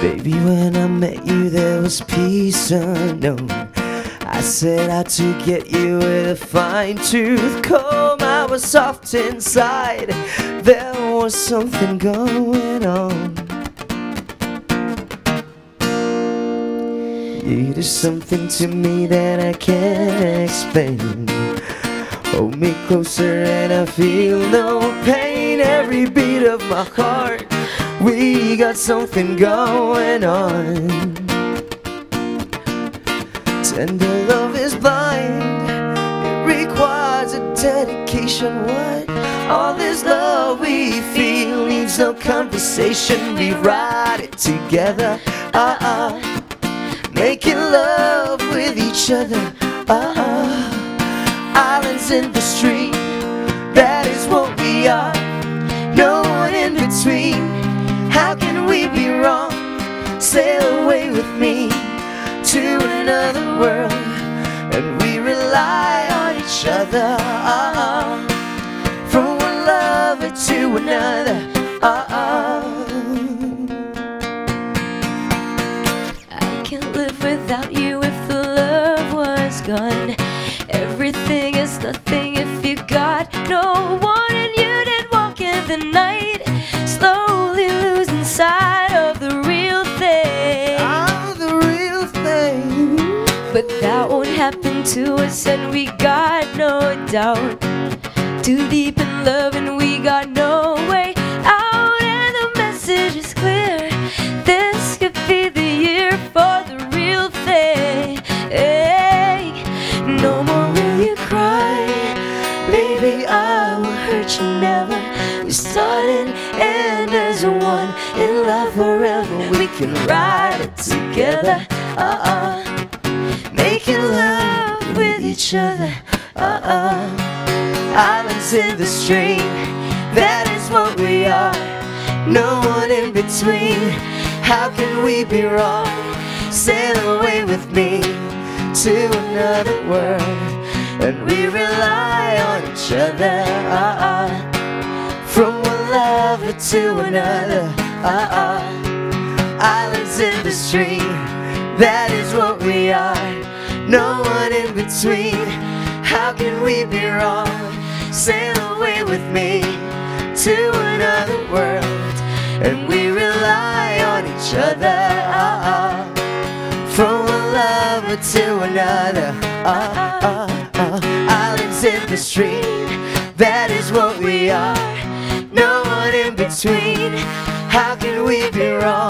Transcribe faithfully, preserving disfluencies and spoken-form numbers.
Baby, when I met you there was peace unknown. I set out to get you with a fine-tooth comb. I was soft inside, there was something going on. You did something to me that I can't explain. Hold me closer and I feel no pain. Every beat of my heart, we got something going on. Tender love is blind, it requires a dedication. What? All this love we feel needs no conversation. We ride it together, uh-uh, making love with each other, uh-uh. Islands in the stream, that is what we are, no one in between. How can we be wrong? Sail away with me to another world, and we rely on each other. Uh-uh. From one lover to another. Uh-uh. I can't live without you if the love was gone. Everything is nothing if you got no one, and you did walk in the night. Side of the real thing, I'm the real thing. But that won't happen to us, and we got no doubt. Too deep in love, and we got no way out. And the message is clear: this could be the year for the real thing. Hey, no more will you cry, baby. I will hurt you never. We started and as one. In love forever, we can ride it together, uh-uh, making love with each other, uh-uh. Islands in the stream, that is what we are, no one in between. How can we be wrong? Sail away with me to another world, and we rely on each other, uh-uh. From one lover to another, uh-uh. Islands in the stream, that is what we are, no one in between. How can we be wrong? Sail away with me to another world, and we rely on each other, uh-uh. From one lover to another, uh-uh, uh-uh. Islands in the stream, that is what we are, no one in between. How can we be wrong?